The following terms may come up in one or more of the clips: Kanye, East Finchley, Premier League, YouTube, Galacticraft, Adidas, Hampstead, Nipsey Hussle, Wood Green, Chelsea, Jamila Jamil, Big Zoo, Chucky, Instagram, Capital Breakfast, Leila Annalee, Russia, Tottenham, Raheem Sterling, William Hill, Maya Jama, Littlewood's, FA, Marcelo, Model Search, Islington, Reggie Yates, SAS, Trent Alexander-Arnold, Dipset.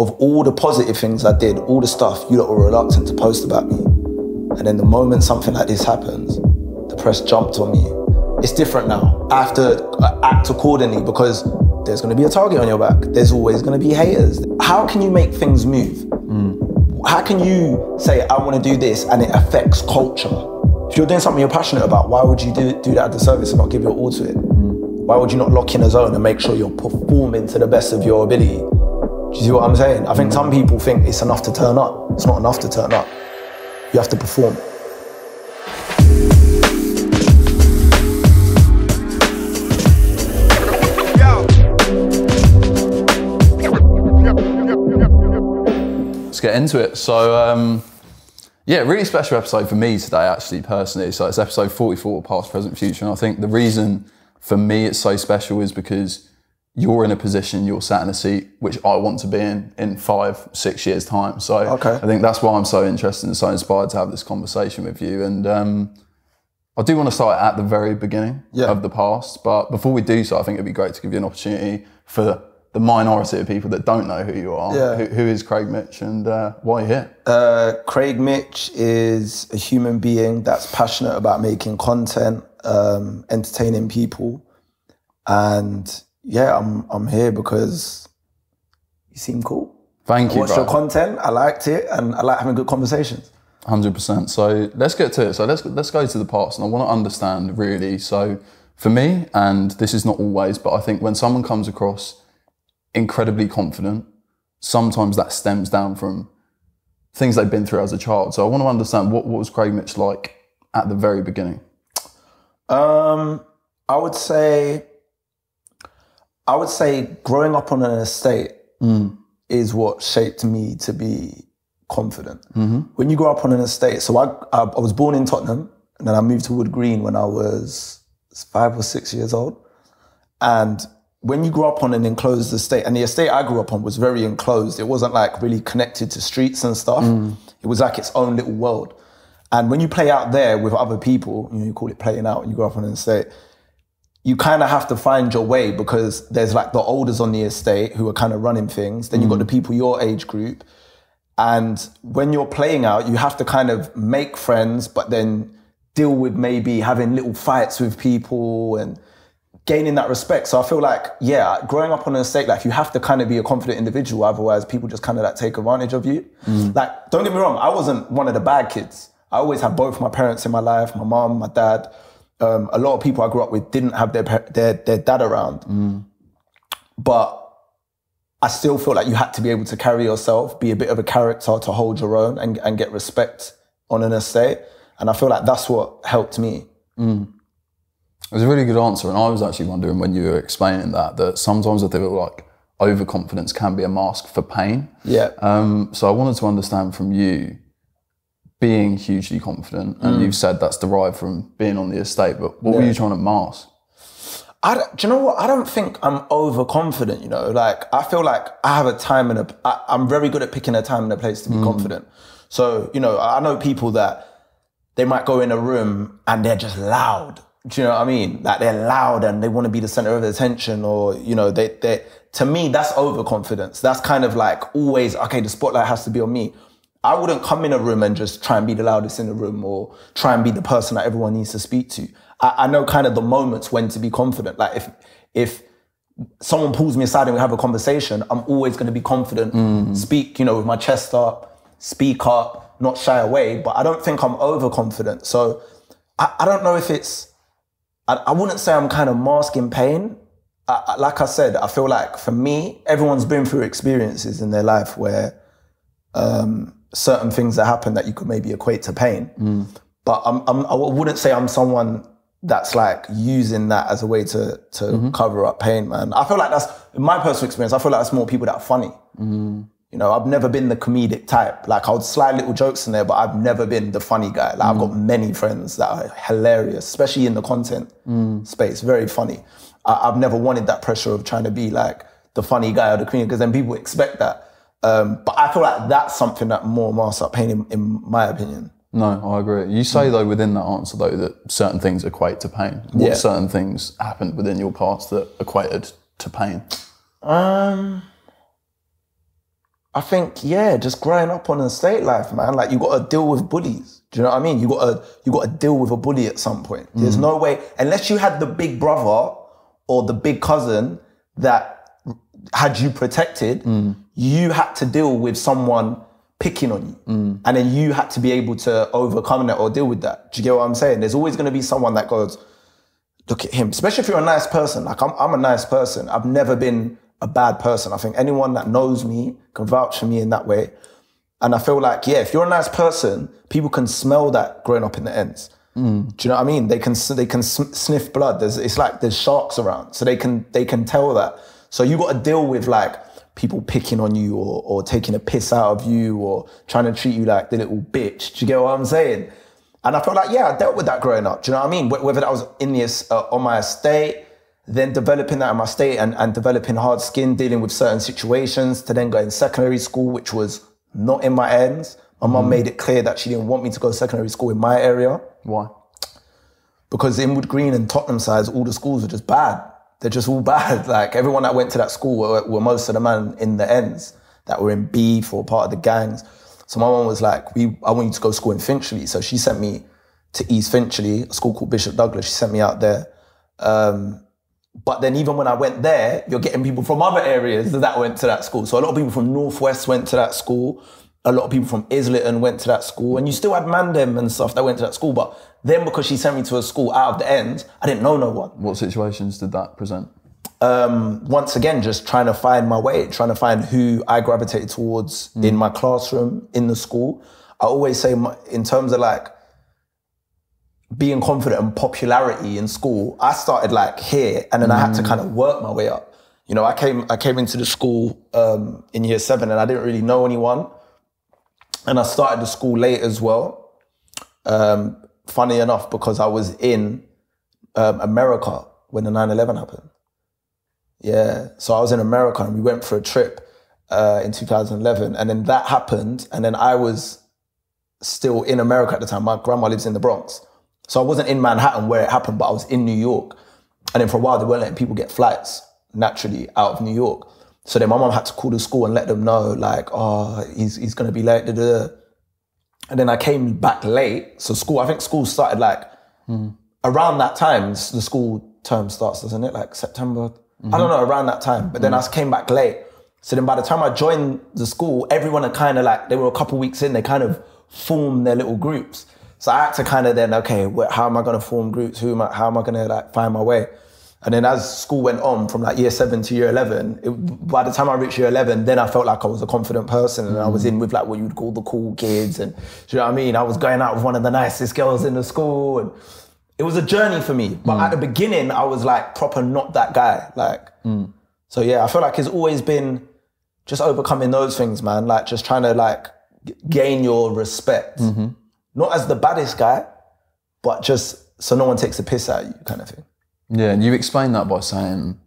of all the positive things I did, all the stuff you lot were reluctant to post about me. And then the moment something like this happens, the press jumped on me. It's different now. I have to act accordingly because there's going to be a target on your back. There's always going to be haters. How can you make things move? Mm. How can you say, I want to do this and it affects culture? If you're doing something you're passionate about, why would you do that at the service and not give your all to it? Mm. Why would you not lock in a zone and make sure you're performing to the best of your ability? Do you see what I'm saying? I think some people think it's enough to turn up. It's not enough to turn up. You have to perform. Let's get into it. So, yeah, really special episode for me today, actually, personally. So it's episode 44, Past, Present, Future. And I think the reason for me it's so special is because you're in a position, you're sat in a seat, which I want to be in 5-6 years' time. So okay. I think that's why I'm so interested and so inspired to have this conversation with you. And I do want to start at the very beginning of the past. But before we do so, I think it'd be great to give you an opportunity for the minority of people that don't know who you are. Yeah. Who is Craig Mitch and why are you here? Craig Mitch is a human being that's passionate about making content, entertaining people. And yeah, I'm here because you seem cool. Thank you, bro. I watched your content, I liked it, and I like having good conversations. 100%. So let's get to it. So let's go to the past, and I want to understand really. So for me, and this is not always, but I think when someone comes across incredibly confident, sometimes that stems down from things they've been through as a child. So I want to understand what was Craig Mitch like at the very beginning? I would say growing up on an estate is what shaped me to be confident. Mm-hmm. When you grow up on an estate, so I was born in Tottenham and then I moved to Wood Green when I was 5 or 6 years old. And when you grew up on an enclosed estate, and the estate I grew up on was very enclosed. It wasn't like really connected to streets and stuff. Mm. It was like its own little world. And when you play out there with other people, you know, you call it playing out when you grow up on an estate, you kind of have to find your way because there's like the olders on the estate who are kind of running things. Then you've got the people your age group. And when you're playing out, you have to kind of make friends, but then deal with maybe having little fights with people and gaining that respect. So I feel like, yeah, growing up on an estate, like you have to kind of be a confident individual, otherwise people just kind of like take advantage of you. Mm. Like, don't get me wrong, I wasn't one of the bad kids. I always had both my parents in my life, my mom, my dad. A lot of people I grew up with didn't have their dad around. Mm. But I still feel like you had to be able to carry yourself, be a bit of a character to hold your own and get respect on an estate. And I feel like that's what helped me. Mm. It was a really good answer, and I was actually wondering when you were explaining that sometimes I feel like overconfidence can be a mask for pain. Yeah. So I wanted to understand from you, being hugely confident, and you've said that's derived from being on the estate, but what were you trying to mask? Do you know what? I don't think I'm overconfident, you know? Like, I feel like I have a time and I'm very good at picking a time and a place to be confident. So, you know, I know people that they might go in a room and they're just loud. Do you know what I mean? Like they're loud and they want to be the center of attention, or, you know, to me, that's overconfidence. That's kind of like always, okay, the spotlight has to be on me. I wouldn't come in a room and just try and be the loudest in the room or try and be the person that everyone needs to speak to. I know kind of the moments when to be confident. Like if someone pulls me aside and we have a conversation, I'm always going to be confident, speak, you know, with my chest up, speak up, not shy away, but I don't think I'm overconfident. So I don't know if it's, I wouldn't say I'm kind of masking pain. Like I said, I feel like for me, everyone's been through experiences in their life where certain things that happen that you could maybe equate to pain. Mm. But I wouldn't say I'm someone that's like using that as a way to cover up pain, man. I feel like that's, in my personal experience, I feel like that's more people that are funny. Mm. You know, I've never been the comedic type. Like I would slide little jokes in there, but I've never been the funny guy. Like I've got many friends that are hilarious, especially in the content space, very funny. I've never wanted that pressure of trying to be like the funny guy or the comedian, because then people expect that. But I feel like that's something that more masks up pain in my opinion. No, I agree. You say though, within that answer though, that certain things equate to pain. What certain things happened within your past that equated to pain? I think, yeah, just growing up on a state life, man, like you got to deal with bullies. Do you know what I mean? You got to deal with a bully at some point. There's no way, unless you had the big brother or the big cousin that had you protected, you had to deal with someone picking on you. And then you had to be able to overcome that or deal with that. Do you get what I'm saying? There's always going to be someone that goes, look at him, especially if you're a nice person. Like I'm a nice person. I've never been a bad person. I think anyone that knows me can vouch for me in that way. And I feel like, yeah, if you're a nice person, people can smell that growing up in the ends. Do you know what I mean? They can sniff blood. It's like there's sharks around. So they can tell that. So you got to deal with like people picking on you or taking a piss out of you or trying to treat you like the little bitch. Do you get what I'm saying? And I felt like, yeah, I dealt with that growing up. Do you know what I mean? Whether that was in this, on my estate, then developing that in my state and developing hard skin, dealing with certain situations, to then go in secondary school, which was not in my ends. My mum made it clear that she didn't want me to go to secondary school in my area. Why? Because in Wood Green and Tottenham sides, all the schools are just bad. They're just all bad. Like everyone that went to that school were most of the men in the ends that were in beef or part of the gangs. So my mum was like, I want you to go to school in Finchley. So she sent me to East Finchley, a school called Bishop Douglas. She sent me out there. But then even when I went there, you're getting people from other areas that went to that school. So a lot of people from Northwest went to that school. A lot of people from Islington went to that school. And you still had Mandem and stuff that went to that school. But then because she sent me to a school out of the end, I didn't know no one. What situations did that present? Once again, just trying to find my way, trying to find who I gravitated towards in my classroom, in the school. I always say in terms of like being confident and popularity in school, I started like here and then I had to kind of work my way up. You know, I came into the school in year 7 and I didn't really know anyone. And I started the school late as well. Funny enough, because I was in America when the 9/11 happened. Yeah, so I was in America and we went for a trip in 2011 and then that happened and then I was still in America at the time. My grandma lives in the Bronx. So I wasn't in Manhattan where it happened, but I was in New York. And then for a while, they weren't letting people get flights naturally out of New York. So then my mum had to call the school and let them know like, oh, he's going to be late. Da, da, da. And then I came back late. So school, I think school started like around that time, the school term starts, doesn't it? Like September. I don't know, around that time. But then I came back late. So then by the time I joined the school, everyone had kind of like, they were a couple of weeks in, they kind of formed their little groups. So I had to kind of then, okay, how am I going to form groups? How am I going to like find my way? And then as school went on from like year 7 to year 11, by the time I reached year 11, then I felt like I was a confident person and I was in with like what you'd call the cool kids. And do you know what I mean? I was going out with one of the nicest girls in the school and it was a journey for me. But at the beginning, I was like proper not that guy. Like, so yeah, I feel like it's always been just overcoming those things, man. Like just trying to like gain your respect. Not as the baddest guy, but just so no one takes the piss out of you kind of thing. Yeah, and you explained that by saying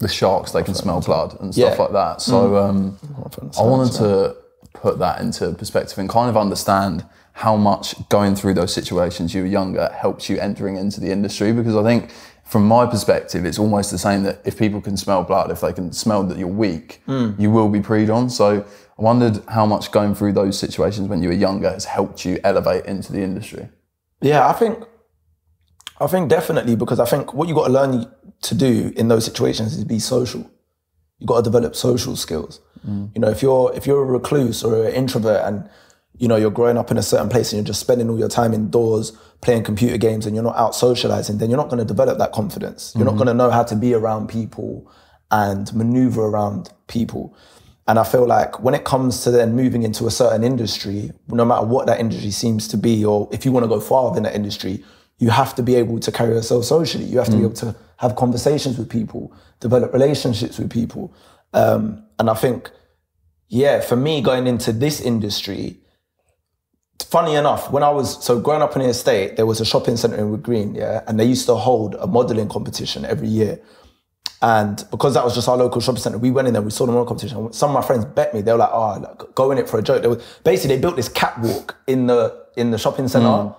the sharks, they can smell blood and stuff like that. So I wanted to put that into perspective and kind of understand how much going through those situations you were younger helps you entering into the industry, because I think from my perspective it's almost the same that if people can smell blood, if they can smell that you're weak, you will be preyed on. So I wondered how much going through those situations when you were younger has helped you elevate into the industry. Yeah, I think definitely, because I think what you got to learn to do in those situations is be social. You got to develop social skills. You know, if you're a recluse or an introvert and you know you're growing up in a certain place and you're just spending all your time indoors playing computer games and you're not out socializing, then you're not going to develop that confidence. You're not going to know how to be around people and maneuver around people. And I feel like when it comes to then moving into a certain industry, no matter what that industry seems to be, or if you want to go far in that industry, you have to be able to carry yourself socially. You have to be able to have conversations with people, develop relationships with people. And I think, yeah, for me, going into this industry, funny enough, when I was, so growing up in the estate, there was a shopping centre in Wood Green, yeah? And they used to hold a modelling competition every year. And because that was just our local shopping centre, we went in there, we saw the modelling competition. Some of my friends bet me, they were like, oh, like, go in it for a joke. Basically, they built this catwalk in the shopping centre,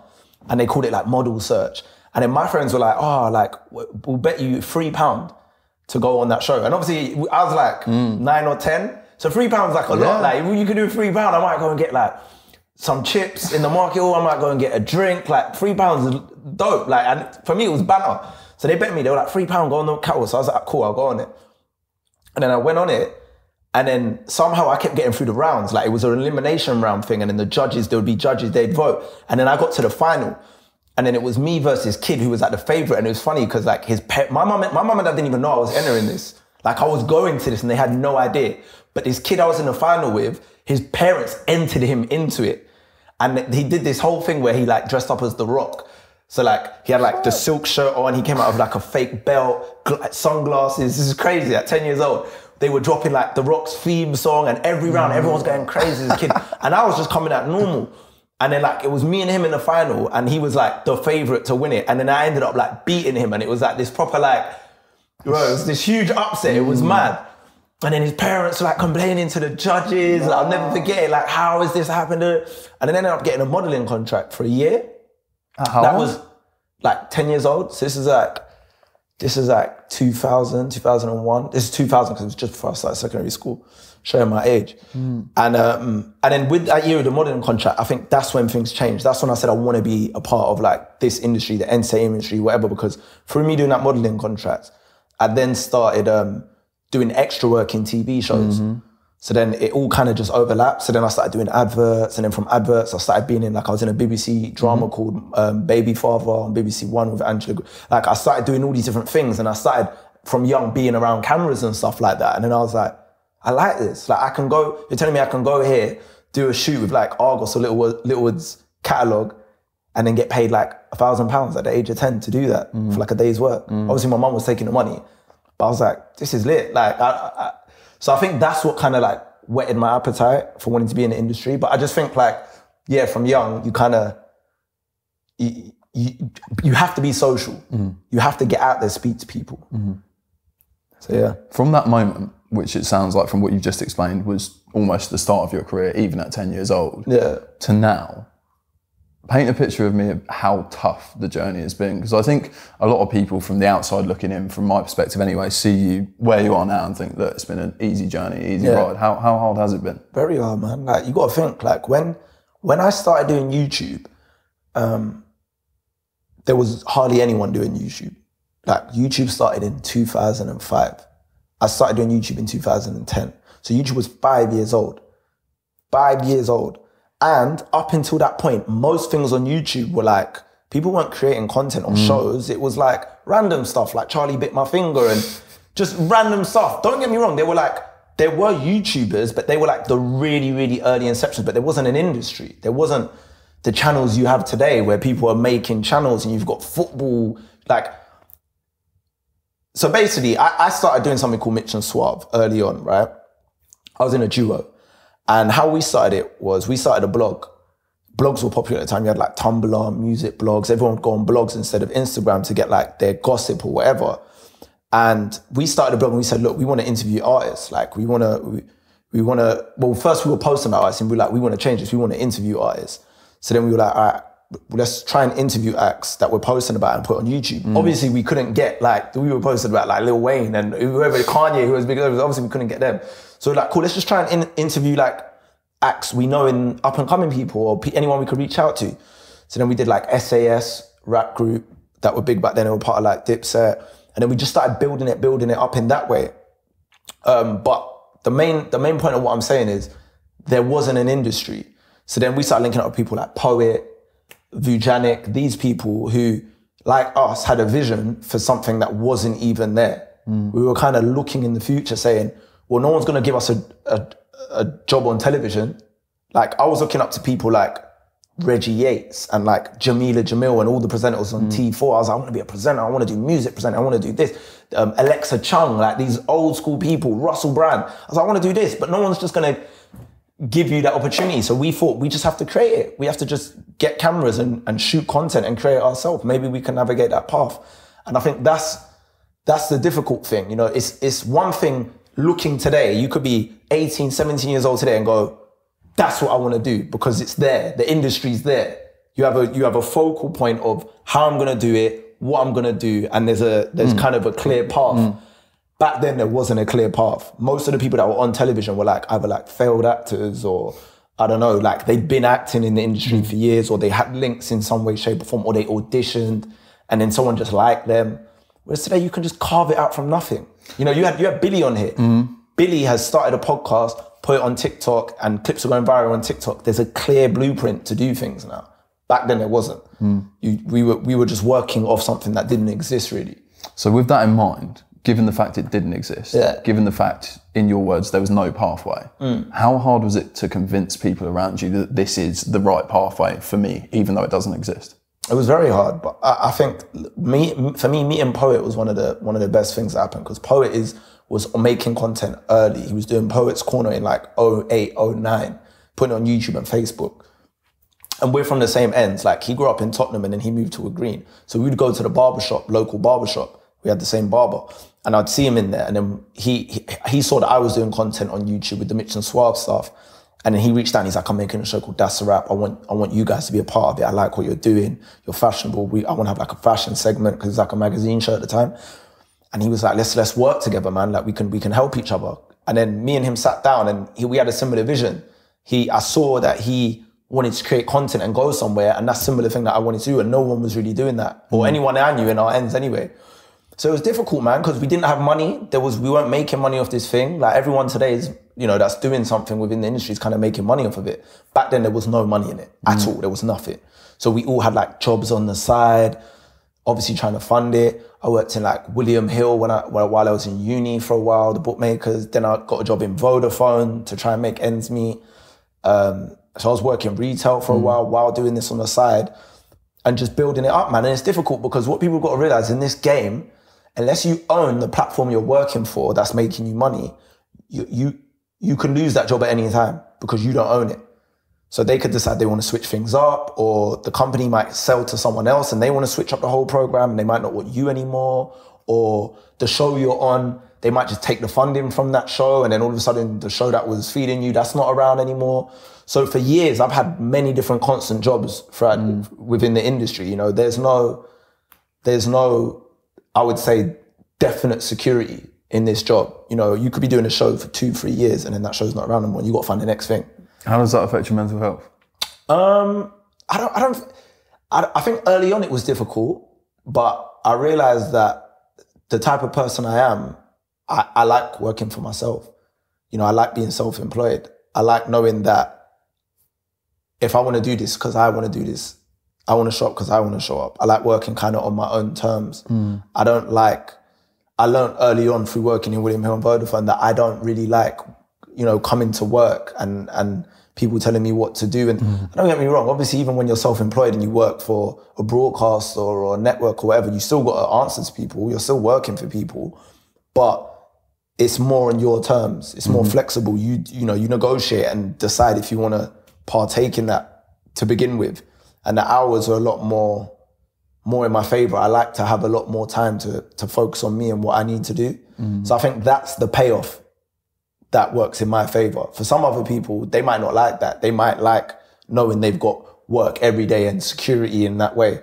and they called it like model search. And then my friends were like, oh, like, we'll bet you £3 to go on that show. And obviously I was like 9 or 10. So £3 like a lot. Like you can do £3. I might go and get like some chips in the market, or I might go and get a drink. Like £3 is dope. Like, and for me, it was banter. So they bet me. They were like £3. Go on the cattle. So I was like, cool. I'll go on it. And then I went on it. And then somehow I kept getting through the rounds. Like it was an elimination round thing. And then the judges, there would be judges, they'd vote. And then I got to the final. And then it was me versus Kid, who was like the favorite. And it was funny because like his pet, my mum and dad didn't even know I was entering this. Like I was going to this and they had no idea. But this kid I was in the final with, his parents entered him into it. And he did this whole thing where he like dressed up as The Rock. So like, he had like the silk shirt on. He came out of like a fake belt, sunglasses. This is crazy at 10 years old. They were dropping like The Rock's theme song, and every round, everyone's going crazy as a kid. And I was just coming out normal. And then like, it was me and him in the final, and he was like the favorite to win it. And then I ended up like beating him. And it was like this proper like, bro, it was this huge upset. It was mad. And then his parents were like complaining to the judges. Like, I'll never forget it. Like, how has this happened? And then I ended up getting a modeling contract for a year. That was like 10 years old. So this is like 2000, 2001. This is 2000 because it was just before I started secondary school, showing my age. And then with that year of the modeling contract, I think that's when things changed. That's when I said I want to be a part of like this industry, the entertainment industry, whatever, because through me doing that modeling contract, I then started doing extra work in TV shows. So then it all kind of just overlapped. So then I started doing adverts, and then from adverts, I started being in, like, I was in a BBC drama called Baby Father on BBC One with Angela. Like, I started doing all these different things, and I started from young being around cameras and stuff like that. And then I was like, I like this. Like, I can go, you're telling me I can go here, do a shoot with, like, Argos or Littlewood's catalogue, and then get paid, like, £1,000 at the age of 10 to do that for, like, a day's work. Obviously, my mum was taking the money, but I was like, this is lit. Like, so I think that's what kind of like whetted my appetite for wanting to be in the industry. But I just think like, yeah, from young, you kind of, you have to be social. You have to get out there, speak to people. So yeah. From that moment, which it sounds like from what you've just explained was almost the start of your career, even at 10 years old, to now, paint a picture of me of how tough the journey has been. Because I think a lot of people from the outside looking in, from my perspective anyway, see you where you are now and think, look, it's been an easy journey, easy ride. How hard has it been? Very hard, man. Like, you got to think, like, when I started doing YouTube, there was hardly anyone doing YouTube. Like, YouTube started in 2005. I started doing YouTube in 2010. So YouTube was 5 years old. 5 years old. And up until that point, most things on YouTube were like, people weren't creating content or shows. It was like random stuff, like Charlie bit my finger and just random stuff. Don't get me wrong. There were YouTubers, but they were like the really, really early inceptions, but there wasn't an industry. There wasn't the channels you have today where people are making channels and you've got football, like. So basically I started doing something called Mitch and Suave early on, right? I was in a duo. And how we started it was we started a blog. Blogs were popular at the time. You had like Tumblr, music blogs. Everyone would go on blogs instead of Instagram to get like their gossip or whatever. And we started a blog and we said, look, we want to interview artists. Like we want to, well, first we were posting about artists and we were like, we want to change this. We want to interview artists. So then we were like, all right, let's try and interview acts that we're posting about and put on YouTube. Obviously we couldn't get like, we were posting about like Lil Wayne and whoever, Kanye, who was big, obviously we couldn't get them. So like, cool, let's just try and interview like acts we know in up and coming people or anyone we could reach out to. So then we did like SAS, rap group that were big back then, they were part of like Dipset. And then we just started building it up in that way. But the main point of what I'm saying is there wasn't an industry. So then we started linking up with people like Poet, Vujanic, these people who like us had a vision for something that wasn't even there. We were kind of looking in the future saying, well, no one's going to give us a job on television. Like, I was looking up to people like Reggie Yates and like Jamila Jamil and all the presenters on T4. I was like, I want to be a presenter. I want to do music presenter. I want to do this. Alexa Chung, like these old school people, Russell Brand. I was like, I want to do this, but no one's just going to give you that opportunity. So we thought we just have to create it. We have to just get cameras and shoot content and create it ourselves. Maybe we can navigate that path. And I think that's the difficult thing. You know, it's one thing. Looking today, you could be 18, 17 years old today and go, that's what I want to do because it's there. The industry's there. You have a focal point of how I'm going to do it, what I'm going to do. And there's kind of a clear path. back then there wasn't a clear path. Most of the people that were on television were like either like failed actors or I don't know, like they'd been acting in the industry for years, or they had links in some way, shape or form, or they auditioned and then someone just liked them. Whereas today you can just carve it out from nothing. You know, you had Billy on here. Billy has started a podcast, put it on TikTok, and clips are going viral on TikTok. There's a clear blueprint to do things now. Back then there wasn't. We were just working off something that didn't exist really. So with that in mind, given the fact it didn't exist, given the fact, in your words, there was no pathway, how hard was it to convince people around you that this is the right pathway for me, even though it doesn't exist? It was very hard, but I think meeting Poet was one of the best things that happened, because Poet was making content early. He was doing Poet's Corner in like 08, 09, putting it on YouTube and Facebook. And we're from the same ends. Like, he grew up in Tottenham and then he moved to Wood Green. So we'd go to the barbershop, local barbershop. We had the same barber. And I'd see him in there. And then he saw that I was doing content on YouTube with the Mitch and Suave stuff. And then he reached out and he's like, I'm making a show called That's a Rap. I want you guys to be a part of it. I like what you're doing. You're fashionable. I want to have like a fashion segment, because it's like a magazine show at the time. And he was like, let's work together, man. Like, we can help each other. And then me and him sat down and we had a similar vision. I saw that he wanted to create content and go somewhere. And that's a similar thing that I wanted to do. And no one was really doing that, or anyone I knew in our ends anyway. So it was difficult, man, because we didn't have money. We weren't making money off this thing. Like, everyone today is, you know, that's doing something within the industry is kind of making money off of it. Back then there was no money in it at all. There was nothing. So we all had like jobs on the side, obviously trying to fund it. I worked in like William Hill while I was in uni for a while, the bookmakers. Then I got a job in Vodafone to try and make ends meet. So I was working retail for a while doing this on the side and just building it up, man. And it's difficult because what people have got to realize in this game, unless you own the platform you're working for that's making you money, you can lose that job at any time because you don't own it. So they could decide they want to switch things up, or the company might sell to someone else and they want to switch up the whole program and they might not want you anymore, or the show you're on, they might just take the funding from that show and then all of a sudden the show that was feeding you, that's not around anymore. So for years, I've had many different constant jobs within the industry. You know, there's no, I would say, definite security in this job. You know, you could be doing a show for 2-3 years and then that show's not around anymore and you've got to find the next thing. How does that affect your mental health? I think early on it was difficult, but I realized that the type of person I am, I like working for myself. You know, I like being self-employed. I like knowing that if I want to do this because I want to do this, I want to show up because I want to show up. I like working kind of on my own terms. I learned early on through working in William Hill and Vodafone that I don't really like, you know, coming to work and people telling me what to do. And don't get me wrong, obviously, even when you're self-employed and you work for a broadcaster or a network or whatever, you still got to answer to people. You're still working for people, but it's more on your terms. It's more flexible. You know, you negotiate and decide if you want to partake in that to begin with. And the hours are a lot more in my favor. I like to have a lot more time to focus on me and what I need to do. So I think that's the payoff that works in my favor. For some other people, they might not like that. They might like knowing they've got work every day and security in that way.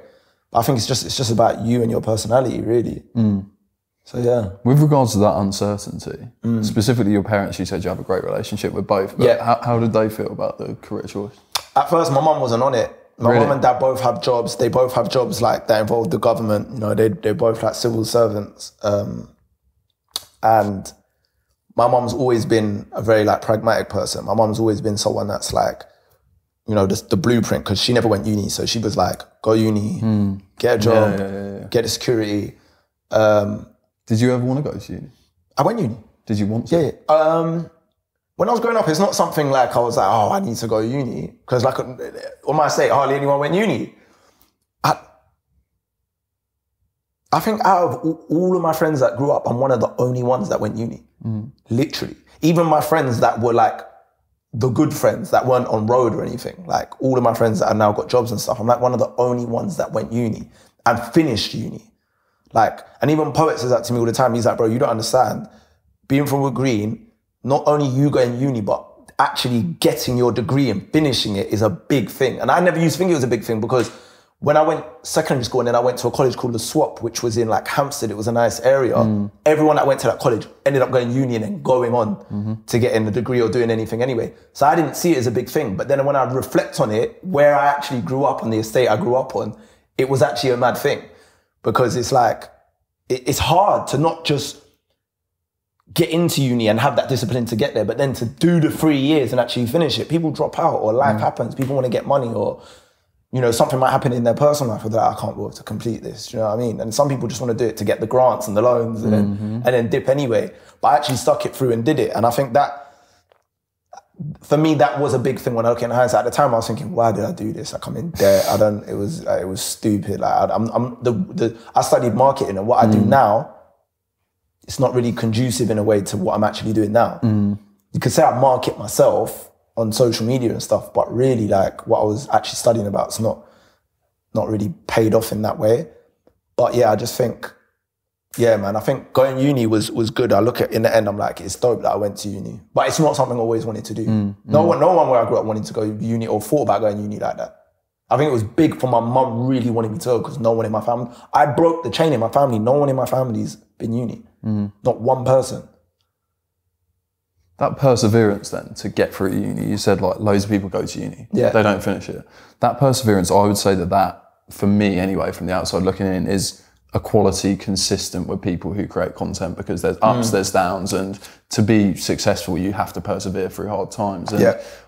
But I think it's just about you and your personality, really. So yeah. With regards to that uncertainty, specifically your parents, you said you have a great relationship with both. But how did they feel about the career choice? At first, my mum wasn't on it. My mum and dad both have jobs. They both have jobs like that involve the government. You know, they're both like civil servants. And my mum's always been a very like pragmatic person. My mum's always been someone that's like, you know, the blueprint, because she never went uni. So she was like, go uni, get a job, get a security. Did you ever want to go to uni? I went uni. Did you want to? Yeah. When I was growing up, it's not something like I was like, oh, I need to go to uni. Because like, on my state, hardly anyone went uni. I think out of all of my friends that grew up, I'm one of the only ones that went uni, literally. Even my friends that were like the good friends that weren't on road or anything, like all of my friends that have now got jobs and stuff, I'm like one of the only ones that went uni and finished uni. Like, and even Poet says that to me all the time. He's like, bro, you don't understand. Being from Wood Green, not only you going uni, but actually getting your degree and finishing it is a big thing. And I never used to think it was a big thing because when I went secondary school and then I went to a college called the Swap, which was in like Hampstead, it was a nice area. Mm. Everyone that went to that college ended up going uni and then going on to getting the degree or doing anything anyway. So I didn't see it as a big thing. But then when I reflect on it, where I actually grew up on the estate I grew up on, it was actually a mad thing because it's like, it's hard to not just get into uni and have that discipline to get there, but then to do the 3 years and actually finish it. People drop out or life happens. People want to get money or, you know, something might happen in their personal life where they're like, I can't work to complete this, do you know what I mean? And some people just want to do it to get the grants and the loans and, then dip anyway. But I actually stuck it through and did it. And I think that, for me, that was a big thing when I look in hindsight. At the time, I was thinking, why did I do this? Like, I'm in debt. I don't, it was stupid. Like, I studied marketing and what I do now, it's not really conducive in a way to what I'm actually doing now. You could say I market myself on social media and stuff, but really like what I was actually studying about is not really paid off in that way. But yeah, I just think, yeah, man, I think going uni was good. I look at, in the end, I'm like, it's dope that I went to uni, but it's not something I always wanted to do. No one where I grew up wanted to go uni or thought about going uni like that. I think it was big for my mum really wanting me to go because no one in my family, I broke the chain in my family. No one in my family's been uni, not one person. That perseverance then to get through uni, you said like loads of people go to uni, they don't finish it. That perseverance, I would say that for me anyway, from the outside looking in, is a quality consistent with people who create content because there's ups, there's downs, and to be successful, you have to persevere through hard times. And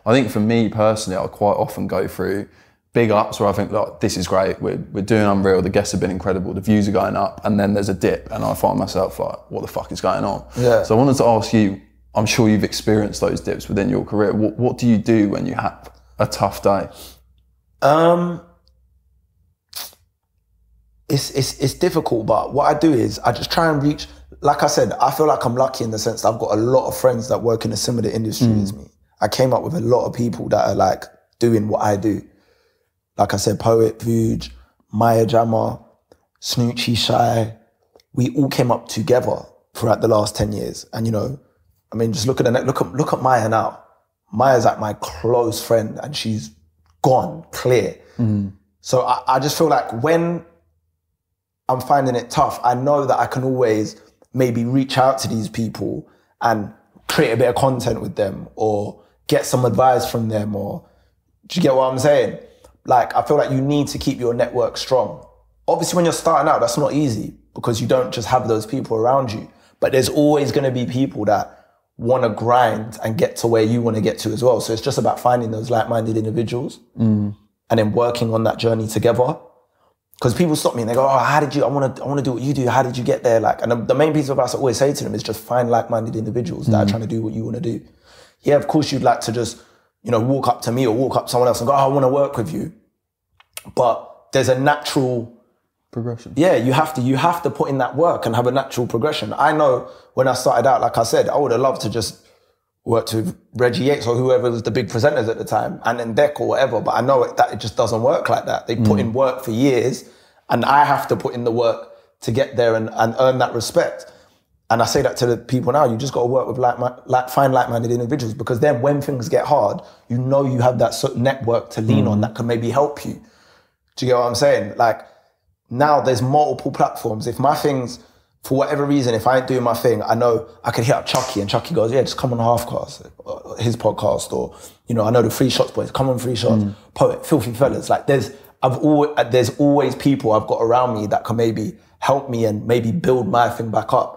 I think for me personally, I quite often go through big ups where I think, like, this is great, we're doing unreal, the guests have been incredible, the views are going up, and then there's a dip, and I find myself like, what the fuck is going on? So I wanted to ask you, I'm sure you've experienced those dips within your career. What do you do when you have a tough day? It's difficult, but what I do is I just try and reach, like I said, I feel like I'm lucky in the sense that I've got a lot of friends that work in a similar industry as me. I came up with a lot of people that are like doing what I do. Like I said, Poet, Vuj, Maya Jama, Snoochie Shy, we all came up together throughout the last 10 years. And you know, I mean, just look at Maya now. Maya's like my close friend and she's gone, clear. So I just feel like when I'm finding it tough, I know that I can always maybe reach out to these people and create a bit of content with them or get some advice from them, or do you get what I'm saying? Like, I feel like you need to keep your network strong. Obviously, when you're starting out, that's not easy because you don't just have those people around you, but there's always gonna be people that want to grind and get to where you want to get to as well. So it's just about finding those like-minded individuals and then working on that journey together. Because people stop me and they go, oh, how did you, I want to do what you do. How did you get there? Like, and the main piece of advice I always say to them is just find like-minded individuals that are trying to do what you want to do. Yeah, of course you'd like to just, you know, walk up to me or walk up to someone else and go, oh, I want to work with you. But there's a natural progression. Yeah, you have to put in that work and have a natural progression. I know when I started out, like I said, I would have loved to just work with Reggie Yates or whoever was the big presenters at the time, and then Deck or whatever, but I know that it just doesn't work like that. They put in work for years and I have to put in the work to get there and earn that respect. And I say that to the people now, you just got to work with find like-minded individuals, because then when things get hard, you know you have that sort of network to lean on that can maybe help you. Do you get what I'm saying? Like, now there's multiple platforms. If my things, for whatever reason, if I ain't doing my thing, I know I can hit up Chucky and Chucky goes, yeah, just come on Half Cast, his podcast, or, you know, I know the Free Shots boys, come on Free Shots, Poet, Filthy Fellas. Like there's always people I've got around me that can maybe help me and maybe build my thing back up.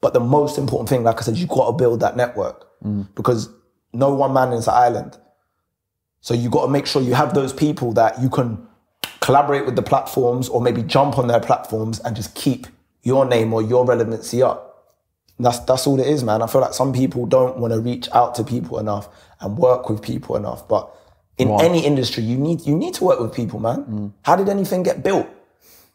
But the most important thing, like I said, you've got to build that network because no one man is an island. So you've got to make sure you have those people that you can collaborate with the platforms or maybe jump on their platforms and just keep your name or your relevancy up. And that's all it is, man. I feel like some people don't want to reach out to people enough and work with people enough. But in any industry, you need to work with people, man. How did anything get built?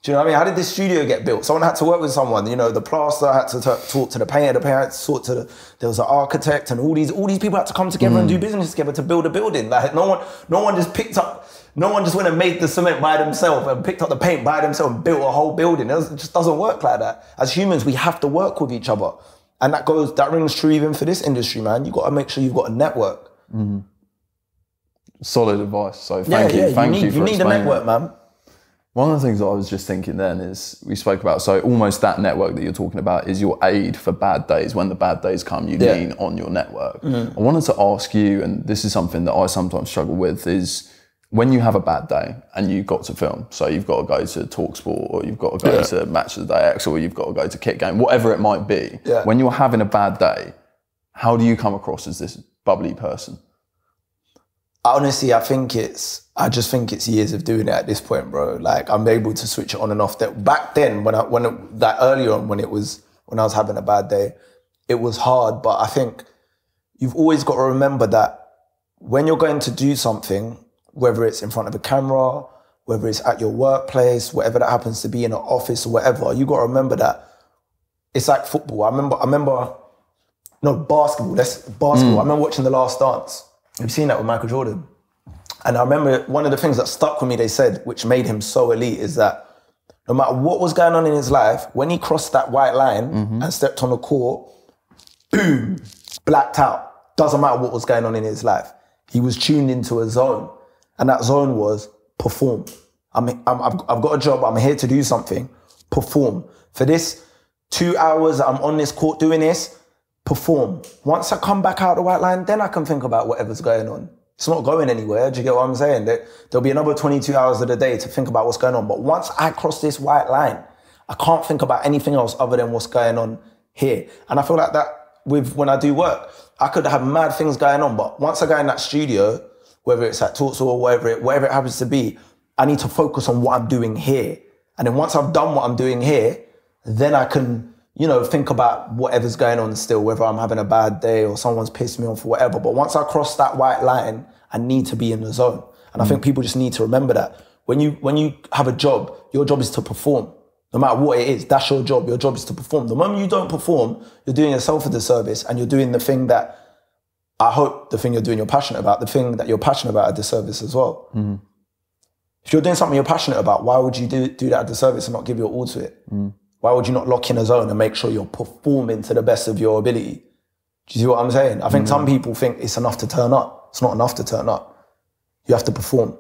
Do you know what I mean? How did this studio get built? Someone had to work with someone. You know, the plaster had to talk to the painter, the painter had to talk to there was an architect, and all these people had to come together and do business together to build a building. Like no one just picked up. No one just went and made the cement by themselves and picked up the paint by themselves and built a whole building. It just doesn't work like that. As humans, we have to work with each other. And that rings true even for this industry, man. You've got to make sure you've got a network. Solid advice. So thank you. Thank you for explaining. You need a network, man. One of the things that I was just thinking then is we spoke about, so almost that network that you're talking about is your aid for bad days. When the bad days come, you lean on your network. I wanted to ask you, and this is something that I sometimes struggle with, is when you have a bad day and you've got to film, so you've got to go to Talk Sport or you've got to go to Match of the Day X or you've got to go to Kit Game, whatever it might be, when you're having a bad day, how do you come across as this bubbly person? Honestly, I just think it's years of doing it at this point, bro. Like, I'm able to switch it on and off. That back then, when I was having a bad day, it was hard. But I think you've always got to remember that when you're going to do something, whether it's in front of a camera, whether it's at your workplace, whatever that happens to be, in an office or whatever, you got to remember that it's like football. I remember basketball. I remember watching The Last Dance. You've seen that with Michael Jordan. And I remember one of the things that stuck with me, they said, which made him so elite, is that no matter what was going on in his life, when he crossed that white line and stepped on the court, boom, blacked out. Doesn't matter what was going on in his life. He was tuned into a zone. And that zone was perform. I've got a job. I'm here to do something. Perform. For this 2 hours that I'm on this court doing this, perform. Once I come back out the white line, then I can think about whatever's going on. It's not going anywhere. Do you get what I'm saying? There'll be another 22 hours of the day to think about what's going on. But once I cross this white line, I can't think about anything else other than what's going on here. And I feel like that with when I do work, I could have mad things going on. But once I go in that studio, whether it's at Talks or whatever it happens to be, I need to focus on what I'm doing here. And then once I've done what I'm doing here, then I can, you know, think about whatever's going on still, whether I'm having a bad day or someone's pissed me off or whatever. But once I cross that white line, I need to be in the zone. And I think people just need to remember that. When you have a job, your job is to perform. No matter what it is, that's your job. Your job is to perform. The moment you don't perform, you're doing yourself a disservice and you're doing the thing that, I hope the thing you're doing you're passionate about, the thing that you're passionate about a disservice as well. If you're doing something you're passionate about, why would you do that a disservice and not give your all to it? Why would you not lock in a zone and make sure you're performing to the best of your ability? Do you see what I'm saying? I think some people think it's enough to turn up. It's not enough to turn up. You have to perform.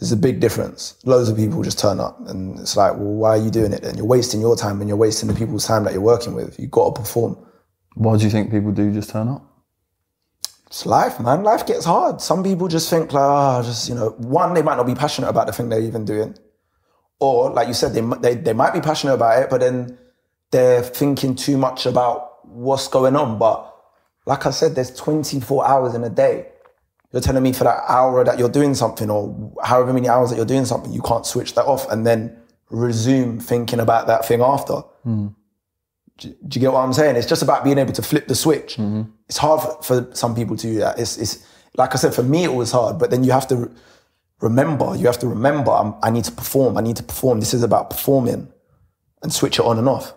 There's a big difference. Loads of people just turn up and it's like, well, why are you doing it then? You're wasting your time and you're wasting the people's time that you're working with. You've got to perform. Why do you think people do just turn up? It's life, man. Life gets hard. Some people just think like, one, they might not be passionate about the thing they're even doing. Or, like you said, they might be passionate about it, but then they're thinking too much about what's going on. But like I said, there's 24 hours in a day. You're telling me for that hour that you're doing something or however many hours that you're doing something, you can't switch that off and then resume thinking about that thing after. Do you get what I'm saying? It's just about being able to flip the switch. It's hard for some people to do that. It's like I said, for me, it was hard, but then you have to remember, I need to perform. I need to perform. This is about performing and switch it on and off.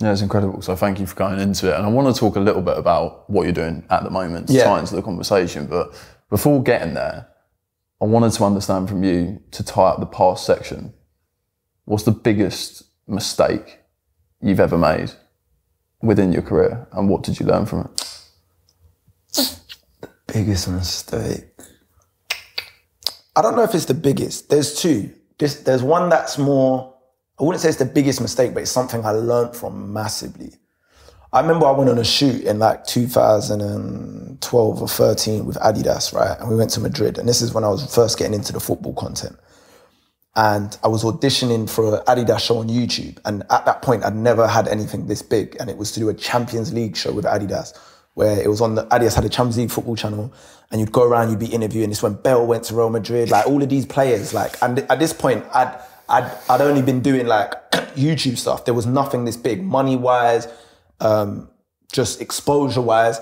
Yeah, it's incredible. So thank you for going into it. And I want to talk a little bit about what you're doing at the moment to tie into the conversation. But before getting there, I wanted to understand from you, to tie up the past section, what's the biggest mistake you've ever made within your career and what did you learn from it? The biggest mistake. I don't know if it's the biggest. There's two. There's one that's more, I wouldn't say it's the biggest mistake, but it's something I learned from massively. I remember I went on a shoot in like 2012 or 13 with Adidas, right? And we went to Madrid. And this is when I was first getting into the football content. And I was auditioning for an Adidas show on YouTube. And at that point, I'd never had anything this big. And it was to do a Champions League show with Adidas, where it was on the, Adidas had a Champions League football channel, and you'd go around, you'd be interviewing. It's when Bale went to Real Madrid, like all of these players. Like, and at this point, I'd only been doing like YouTube stuff. There was nothing this big, money-wise, just exposure-wise.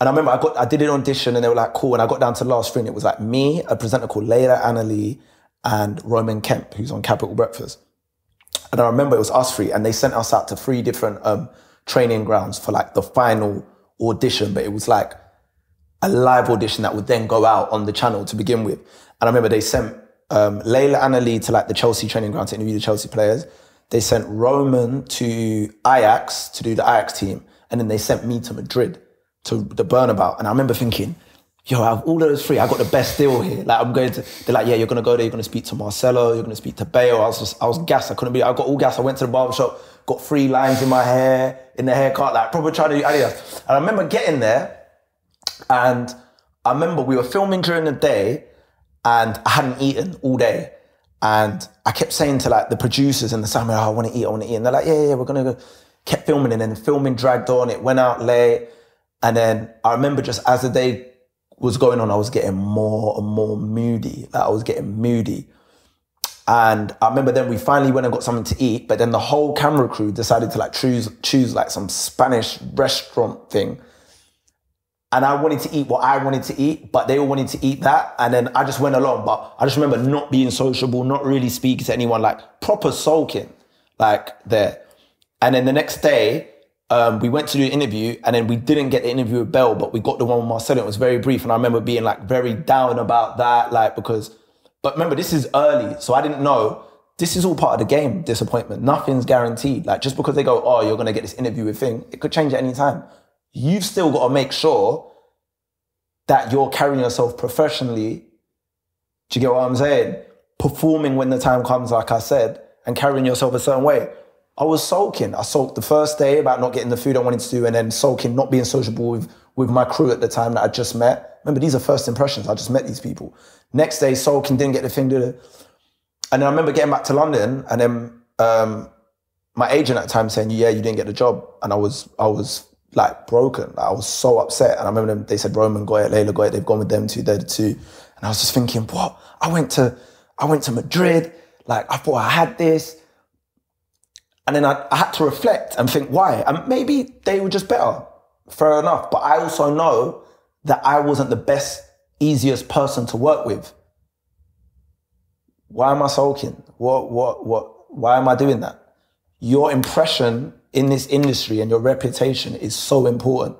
And I remember I did an audition and they were like, cool. And I got down to the last three and it was like me, a presenter called Leila Annalee, and Roman Kemp, who's on Capital Breakfast. And I remember it was us three and they sent us out to three different training grounds for like the final audition, but it was like a live audition that would then go out on the channel to begin with. And I remember they sent Leila Annalee to like the Chelsea training ground to interview the Chelsea players. They sent Roman to Ajax to do the Ajax team. And then they sent me to Madrid, to the Burnabout. And I remember thinking, yo, out of all those three, I got the best deal here. Like, I'm going to, they're like, yeah, you're going to go there, you're going to speak to Marcelo, you're going to speak to Bale. I was gassed. I got all gassed. I went to the barbershop, got three lines in my hair, in the haircut, like, probably trying to do Adidas. And I remember getting there, and I remember we were filming during the day, and I hadn't eaten all day. And I kept saying to, like, the producers and the sound, oh, I want to eat, I want to eat. And they're like, yeah, yeah, we're going to go. Kept filming, and then filming dragged on. It went out late. And then I remember just as the day was going on, I was getting more and more moody. Like, I was getting moody. And I remember then we finally went and got something to eat, but then the whole camera crew decided to, like, choose like some Spanish restaurant thing. And I wanted to eat what I wanted to eat, but they all wanted to eat that. And then I just went along, but I just remember not being sociable, not really speaking to anyone, like proper sulking, like there. And then the next day, we went to do an interview, and then we didn't get the interview with Bell, but we got the one with Marcelo. It was very brief. And I remember being, like, very down about that, like, because, but remember, this is early. So I didn't know, this is all part of the game, disappointment. Nothing's guaranteed. Like, just because they go, oh, you're going to get this interview with thing, it could change at any time. You've still got to make sure that you're carrying yourself professionally. Do you get what I'm saying? Performing when the time comes, like I said, and carrying yourself a certain way. I was sulking. I sulked the first day about not getting the food I wanted to do, and then sulking, not being sociable with my crew at the time that I just met. Remember, these are first impressions. I just met these people. Next day, sulking, didn't get the thing, did it? And then I remember getting back to London, and then my agent at the time saying, yeah, you didn't get the job. And I was like broken. I was so upset. And I remember them, they said Roman got it, Layla got it, they've gone with them two, they're the two. And I was just thinking, what? I went to Madrid, like I thought I had this. And then I had to reflect and think why. And maybe they were just better. Fair enough. But I also know that I wasn't the best, easiest person to work with. Why am I sulking? What why am I doing that? Your impression in this industry and your reputation is so important.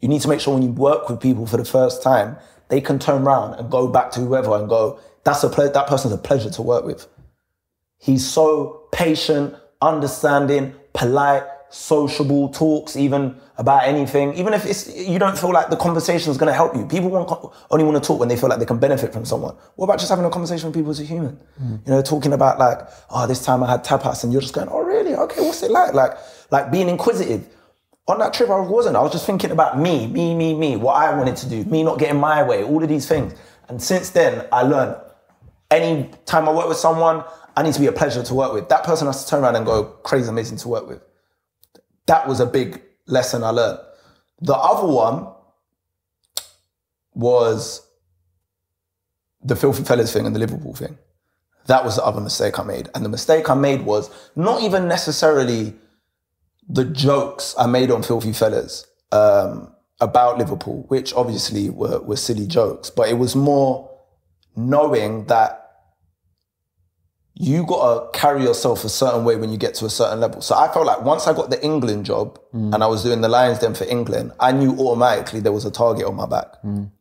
You need to make sure when you work with people for the first time, they can turn around and go back to whoever and go, that person's a pleasure to work with. He's so patient, understanding, polite, sociable, talks even about anything. Even if it's, you don't feel like the conversation is going to help you. People only want to talk when they feel like they can benefit from someone. What about just having a conversation with people as a human? Mm. You know, talking about like, oh, this time I had tapas, and you're just going, oh, really? Okay, what's it like? Like being inquisitive. On that trip, I wasn't. I was just thinking about me, what I wanted to do, me not getting my way, all of these things. And since then, I learned any time I work with someone, I need to be a pleasure to work with. That person has to turn around and go, crazy amazing to work with. That was a big lesson I learned. The other one was the Filthy Fellas thing and the Liverpool thing. That was the other mistake I made. And the mistake I made was not even necessarily the jokes I made on Filthy Fellas about Liverpool, which obviously were silly jokes, but it was more knowing that you got to carry yourself a certain way when you get to a certain level. So I felt like once I got the England job and I was doing the Lions Den for England, I knew automatically there was a target on my back.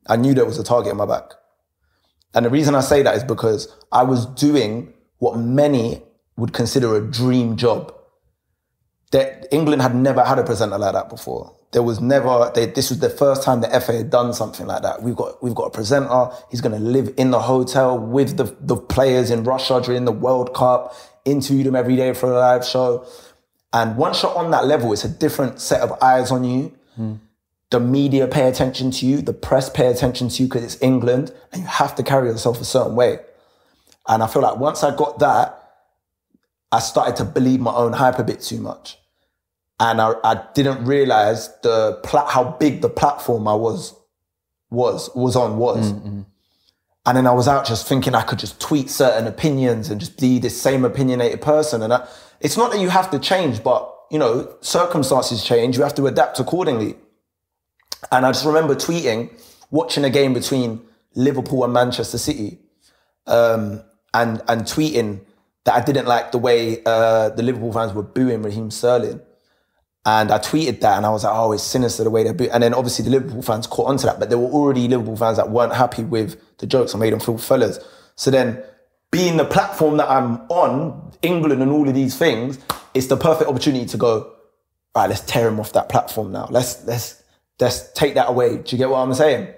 I knew there was a target on my back. And the reason I say that is because I was doing what many would consider a dream job. That England had never had a presenter like that before. There was never, this was the first time the FA had done something like that. We've got a presenter, he's gonna live in the hotel with the players in Russia during the World Cup, interview them every day for a live show. And once you're on that level, it's a different set of eyes on you. The media pay attention to you, the press pay attention to you because it's England, and you have to carry yourself a certain way. And I feel like once I got that, I started to believe my own hype a bit too much. And I didn't realize how big the platform I was on. Mm-hmm. And then I was out just thinking I could just tweet certain opinions and just be this same opinionated person. And it's not that you have to change, but, you know, circumstances change. You have to adapt accordingly. And I just remember tweeting, watching a game between Liverpool and Manchester City, and tweeting that I didn't like the way the Liverpool fans were booing Raheem Sterling. And I tweeted that, and I was like, oh, it's sinister the way they boot. And then obviously the Liverpool fans caught onto that, but there were already Liverpool fans that weren't happy with the jokes I made on Filthy Fellas. So then being the platform that I'm on, England and all of these things, it's the perfect opportunity to go, all right, let's tear him off that platform now. Let's take that away. Do you get what I'm saying?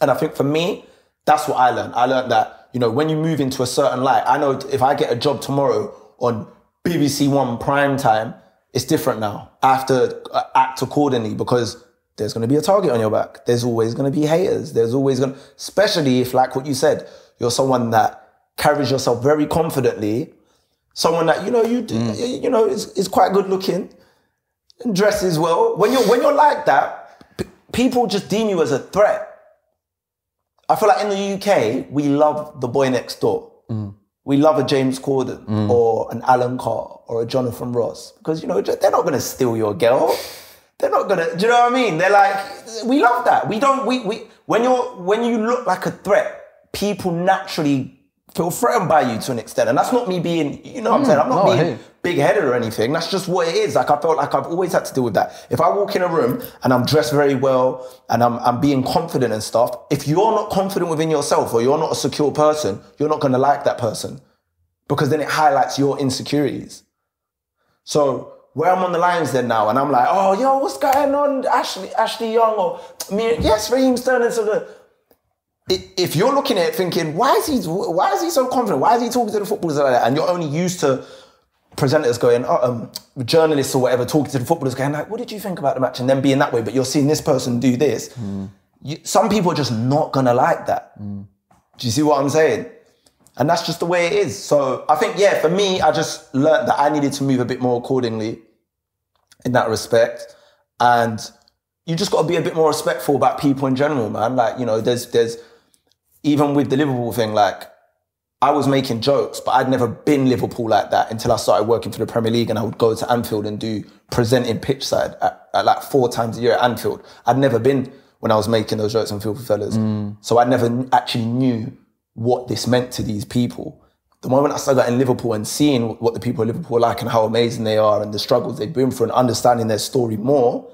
And I think for me, that's what I learned. I learned that, you know, when you move into a certain light, I know if I get a job tomorrow on BBC One prime time, it's different now. I have to act accordingly because there's going to be a target on your back. There's always going to be haters. There's always going to, especially if, like what you said, you're someone that carries yourself very confidently. Someone that, you know, you know, is quite good looking and dresses well. When you're like that, people just deem you as a threat. I feel like in the UK, we love the boy next door. Mm. We love a James Corden or an Alan Carr or a Jonathan Ross because, you know, they're not going to steal your girl. They're not going to, do you know what I mean? They're like, we love that. We don't, when you look like a threat, people naturally feel threatened by you to an extent. And that's not me being, you know what I'm saying? I'm not being big-headed or anything. That's just what it is. Like, I felt like I've always had to deal with that. If I walk in a room and I'm dressed very well and I'm being confident and stuff, if you're not confident within yourself or you're not a secure person, you're not going to like that person because then it highlights your insecurities. So where I'm on the Lions Den now and I'm like, oh, yo, what's going on? Ashley Young or me, yes, Raheem Sterling. If you're looking at it thinking, why is he so confident? Why is he talking to the footballers like that? And you're only used to presenters going, journalists or whatever, talking to the footballers going like, what did you think about the match? And then being that way, but you're seeing this person do this. Mm. Some people are just not going to like that. Mm. Do you see what I'm saying? And that's just the way it is. So I think, yeah, for me, I just learned that I needed to move a bit more accordingly in that respect. And you just got to be a bit more respectful about people in general, man. Like, you know, there's even with the Liverpool thing, like, I was making jokes, but I'd never been Liverpool like that until I started working for the Premier League and I would go to Anfield and do presenting pitchside at like 4 times a year at Anfield. I'd never been when I was making those jokes on Filthy Fellas. Mm. So I never actually knew what this meant to these people. The moment I started in Liverpool and seeing what the people of Liverpool are like and how amazing they are and the struggles they've been through and understanding their story more,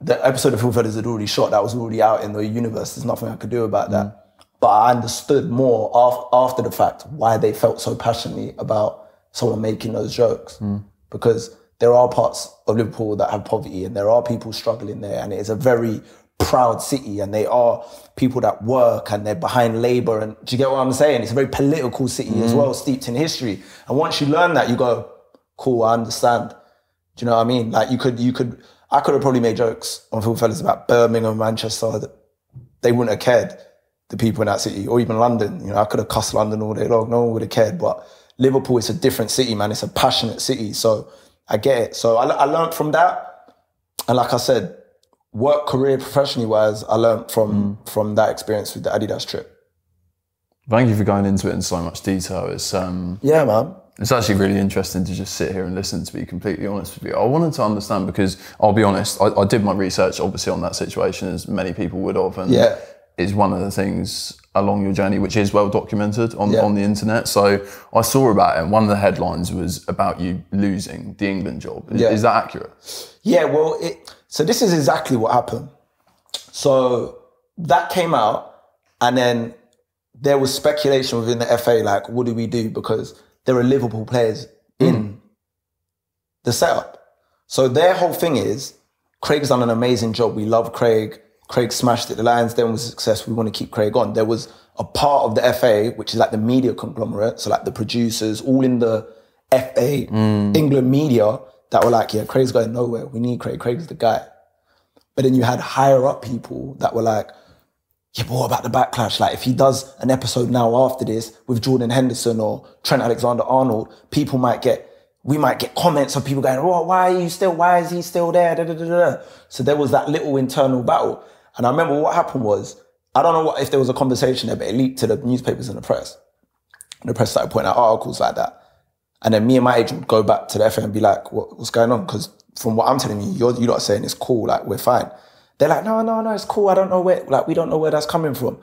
the episode of Filthy Fellas had already shot. That was already out in the universe. There's nothing I could do about that. But I understood more after the fact why they felt so passionately about someone making those jokes. Because there are parts of Liverpool that have poverty and there are people struggling there and it is a very proud city and they are people that work and they're behind Labour and do you get what I'm saying? It's a very political city as well, steeped in history. And once you learn that, you go, cool, I understand. Do you know what I mean? Like I could have probably made jokes on Filthy Fellas about Birmingham, Manchester, that they wouldn't have cared. The people in that city, or even London. You know, I could have cussed London all day long. No one would have cared. But Liverpool, it's a different city, man. It's a passionate city. So I get it. So I learned from that. And like I said, work, career, professionally-wise, I learned from that experience with the Adidas trip. Thank you for going into it in so much detail. It's yeah, man. It's actually really interesting to just sit here and listen, to be completely honest with you. I wanted to understand because, I'll be honest, I did my research, obviously, on that situation, as many people would have. And yeah. Is one of the things along your journey, which is well documented on the internet. So I saw about it, and one of the headlines was about you losing the England job. Is that accurate? Yeah, well, so this is exactly what happened. So that came out, and then there was speculation within the FA, like, what do we do? Because there are Liverpool players in the setup. So their whole thing is, Craig's done an amazing job. We love Craig. Craig smashed it. The Lions Den was a success. We want to keep Craig on. There was a part of the FA, which is like the media conglomerate, so like the producers, all in the FA, England media, that were like, yeah, Craig's going nowhere. We need Craig. Craig's the guy. But then you had higher up people that were like, yeah, but what about the backlash? Like if he does an episode now after this with Jordan Henderson or Trent Alexander-Arnold, people might get, we might get comments of people going, oh, why is he still there? Da, da, da, da. So there was that little internal battle. And I remember what happened was, I don't know if there was a conversation there, but it leaked to the newspapers and the press. And the press started pointing out articles like that. And then me and my agent would go back to the FA and be like, what's going on? Because from what I'm telling you, you're not saying it's cool, like we're fine. They're like, no, it's cool. I don't know where, like we don't know where that's coming from.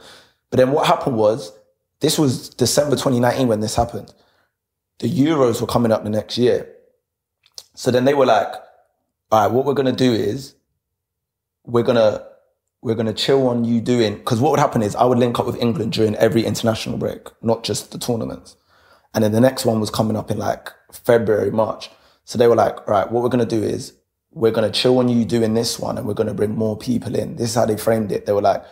But then what happened was, this was December 2019 when this happened. The Euros were coming up the next year. So then they were like, all right, what we're going to do is, we're going to chill on you doing, because what would happen is I would link up with England during every international break, not just the tournaments. And then the next one was coming up in like February, March. So they were like, all right, what we're going to do is we're going to chill on you doing this one and we're going to bring more people in. This is how they framed it. They were like,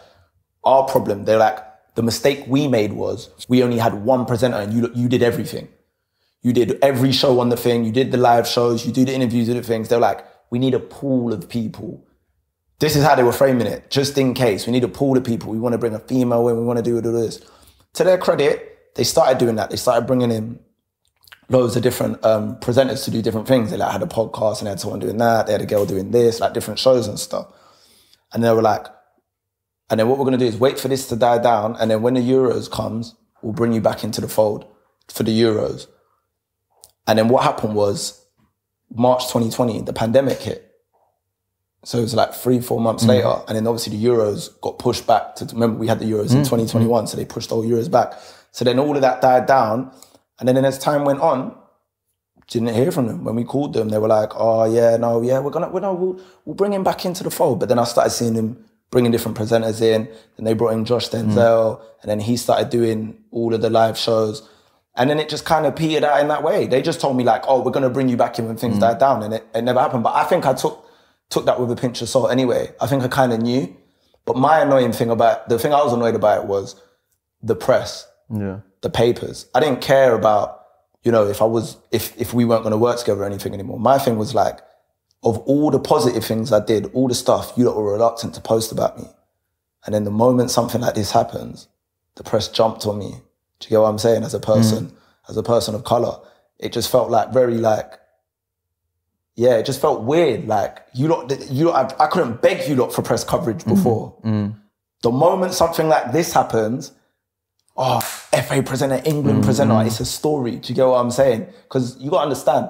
our problem. They're like, the mistake we made was we only had one presenter and you did everything. You did every show on the thing. You did the live shows. You did the interviews, you did the things. They're like, we need a pool of people. This is how they were framing it. Just in case, we need a pool of people. We want to bring a female in. We want to do this. To their credit, they started doing that. They started bringing in loads of different presenters to do different things. They like had a podcast and they had someone doing that. They had a girl doing this, like different shows and stuff. And they were like, and then what we're going to do is wait for this to die down. And then when the Euros comes, we'll bring you back into the fold for the Euros. And then what happened was March 2020, the pandemic hit. So it was like 3-4 months later. And then obviously the Euros got pushed back to, remember we had the Euros in 2021. So they pushed all Euros back. So then all of that died down. And then as time went on, didn't hear from them. When we called them, they were like, oh yeah, no, yeah, we'll bring him back into the fold. But then I started seeing him bringing different presenters in. Then they brought in Josh Denzel. And then he started doing all of the live shows. And then it just kind of petered out in that way. They just told me like, oh, we're going to bring you back in when things died down. And it never happened. But I think I took that with a pinch of salt anyway. I think I kind of knew. But my annoying thing about, the thing I was annoyed about it was the press, the papers. I didn't care about, you know, if we weren't going to work together or anything anymore. My thing was like, of all the positive things I did, all the stuff you lot were reluctant to post about me. And then the moment something like this happens, the press jumped on me. Do you get what I'm saying? As a person of color, it just felt like very like, yeah, it just felt weird. Like I couldn't beg you lot for press coverage before. The moment something like this happens, oh, FA presenter, England presenter, it's a story. Do you get what I'm saying? Because you got to understand,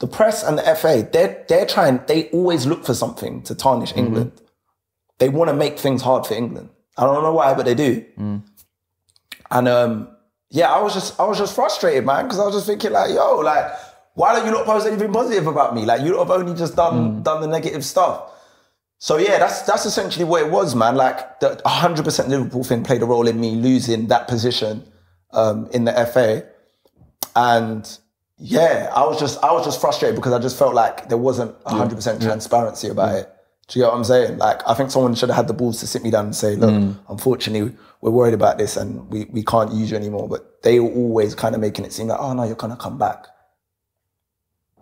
the press and the FA, they're trying, they always look for something to tarnish England. They want to make things hard for England. I don't know why, but they do. And yeah, I was just frustrated, man, because I was just thinking like, yo, like, why don't you not post anything positive about me? Like, you have only just done the negative stuff. So yeah, that's essentially what it was, man. Like, the 100% Liverpool thing played a role in me losing that position in the FA. And yeah, I was just frustrated because I just felt like there wasn't 100% transparency about it. Do you get what I'm saying? Like, I think someone should have had the balls to sit me down and say, look, unfortunately, we're worried about this and we can't use you anymore. But they were always kind of making it seem like, oh, no, you're going to come back.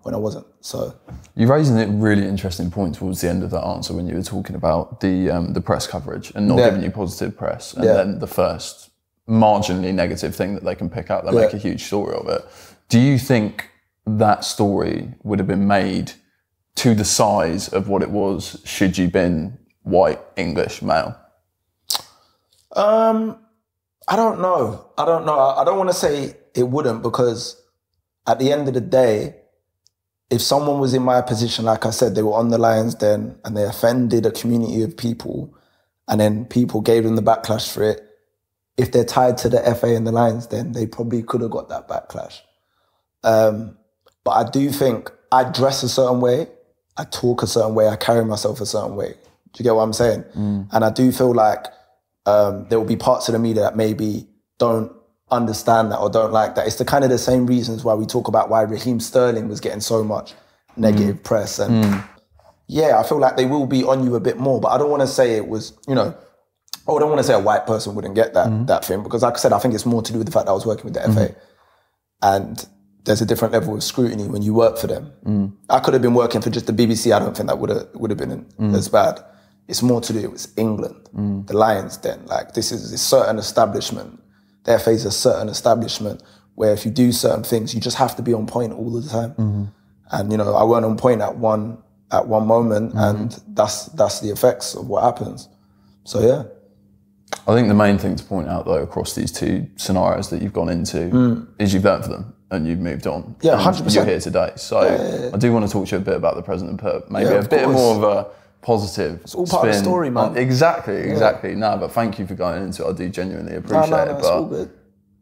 When I wasn't, so. You're raising a really interesting point towards the end of that answer when you were talking about the press coverage and not giving you positive press. And then the first marginally negative thing that they can pick up, they make a huge story of it. Do you think that story would have been made to the size of what it was, should you been white, English, male? I don't know. I don't want to say it wouldn't, because at the end of the day, if someone was in my position, like I said, they were on the Lions Den and they offended a community of people and then people gave them the backlash for it. If they're tied to the FA and the Lions Den, they probably could have got that backlash. But I do think I dress a certain way. I talk a certain way, I carry myself a certain way. Do you get what I'm saying? And I do feel like there will be parts of the media that maybe don't understand that or don't like that. It's the kind of the same reasons why we talk about why Raheem Sterling was getting so much negative press. And yeah, I feel like they will be on you a bit more, but I don't want to say it was, you know, I don't want to say a white person wouldn't get that thing, because like I said, I think it's more to do with the fact that I was working with the FA. And there's a different level of scrutiny when you work for them. I could have been working for just the BBC. I don't think that would have been as bad. It's more to do with England, the Lions Den. Like, this is a certain establishment. The FA is a certain establishment where if you do certain things, you just have to be on point all the time. And, you know, I weren't on point at one moment, and that's the effects of what happens. So, yeah. I think the main thing to point out, though, across these two scenarios that you've gone into is you've learned from them. And you've moved on. Yeah, 100%. You're here today. So I do want to talk to you a bit about the present and put maybe a bit more of a positive. It's all part of the story, man. Exactly. Yeah. No, but thank you for going into it. I do genuinely appreciate it. But it's all good.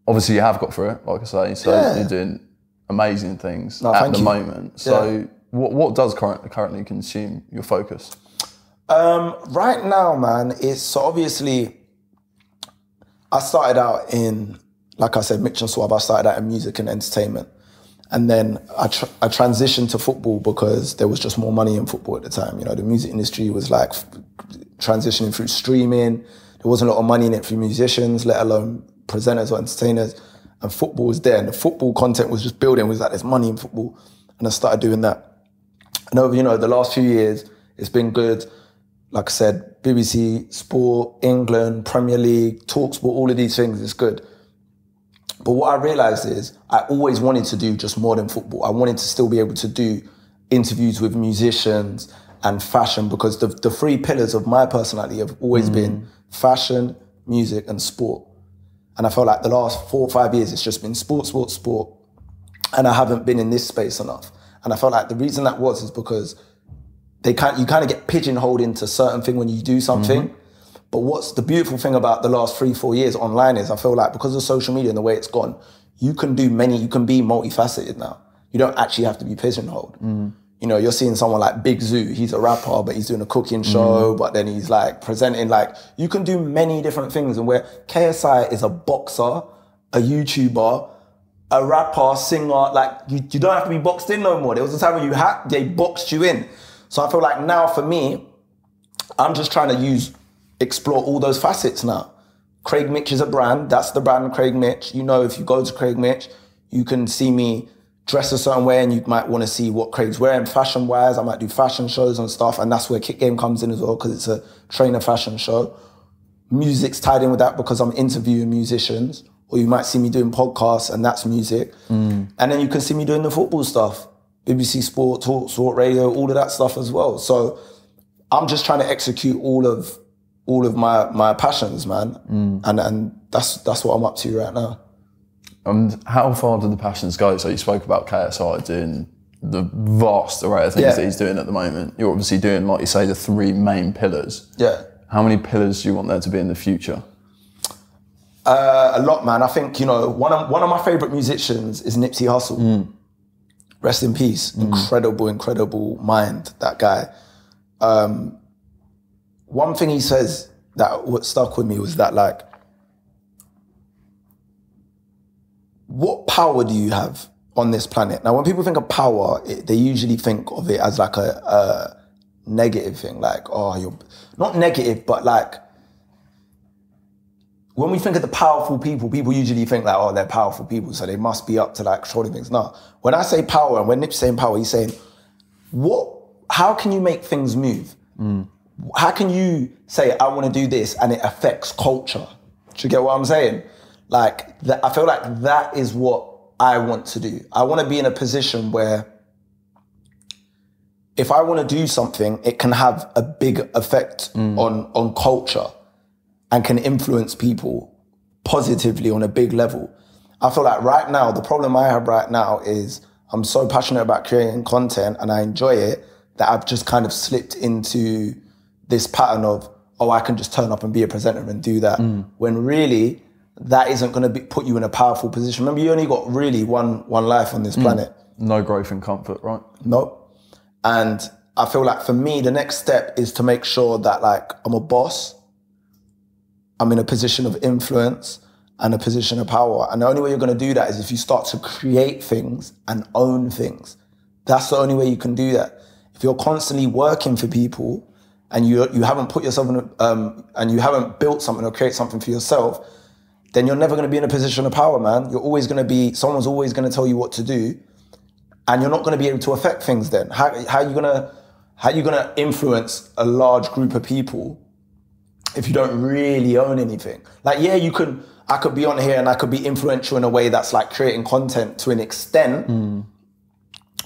Obviously you have got through it, like I say. So you're doing amazing things at the moment. So what does currently consume your focus? Right now, man, it's obviously, I started out in, like I said, Mitch and Suave, I started out in music and entertainment. And then I transitioned to football because there was just more money in football at the time. You know, the music industry was like transitioning through streaming. There There wasn't a lot of money in it for musicians, let alone presenters or entertainers. And football was there. And the football content was just building. It was like, there's money in football. And I started doing that. And over, you know, the last few years, it's been good. Like I said, BBC, Sport, England, Premier League, Talk Sport, all of these things, it's good. But what I realised is I always wanted to do just more than football. I wanted to still be able to do interviews with musicians and fashion, because the three pillars of my personality have always been fashion, music and sport. And I felt like the last 4 or 5 years, it's just been sport, sport, sport. And I haven't been in this space enough. And I felt like the reason that was is because you kind of get pigeonholed into certain thing when you do something. But what's the beautiful thing about the last 3 or 4 years online is I feel like because of social media and the way it's gone, you can be multifaceted now. You don't actually have to be pigeonholed. You know, you're seeing someone like Big Zoo, he's a rapper, but he's doing a cooking show, but then he's like presenting, like you can do many different things. And where KSI is a boxer, a YouTuber, a rapper, singer, like you don't have to be boxed in no more. There was a time when they boxed you in. So I feel like now for me, I'm just trying to explore all those facets now. Craig Mitch is a brand. That's the brand Craig Mitch. You know, if you go to Craig Mitch, you can see me dress a certain way and you might want to see what Craig's wearing fashion-wise. I might do fashion shows and stuff, and that's where Kick Game comes in as well, because it's a trainer fashion show. Music's tied in with that because I'm interviewing musicians, or you might see me doing podcasts and that's music. And then you can see me doing the football stuff. BBC Sport, Talk Sport, Radio, all of that stuff as well. So I'm just trying to execute all of my passions, man. And that's what I'm up to right now. And how far do the passions go? So you spoke about KSI doing the vast array of things that he's doing at the moment. You're obviously doing, like you say, the three main pillars. How many pillars do you want there to be in the future? A lot, man. I think, you know, one of my favourite musicians is Nipsey Hussle. Rest in peace. Incredible, incredible mind, that guy. One thing he says that what stuck with me was that, like, what power do you have on this planet? Now, when people think of power, they usually think of it as like a negative thing. Like, oh, you're not negative, but like, when we think of the powerful people, people usually think like, oh, they're powerful people, so they must be up to like controlling things. No, when I say power, and when Nip's saying power, he's saying, how can you make things move? How can you say, I want to do this, and it affects culture? Do you get what I'm saying? Like, I feel like that is what I want to do. I want to be in a position where if I want to do something, it can have a big effect on culture and can influence people positively on a big level. I feel like right now, the problem I have right now is I'm so passionate about creating content and I enjoy it that I've just kind of slipped into this pattern of, oh, I can just turn up and be a presenter and do that. When really, that isn't going to put you in a powerful position. Remember, you only got really one life on this planet. No growth and comfort, right? Nope. And I feel like for me, the next step is to make sure that, like, I'm a boss, I'm in a position of influence and a position of power. And the only way you're going to do that is if you start to create things and own things. That's the only way you can do that. If you're constantly working for people and you haven't put yourself in a, and you haven't built something or create something for yourself, then you're never going to be in a position of power, man. You're always going to be, someone's always going to tell you what to do, and you're not going to be able to affect things then. How are you going to influence a large group of people if you don't really own anything? Like, yeah, I could be on here and I could be influential in a way that's like creating content to an extent,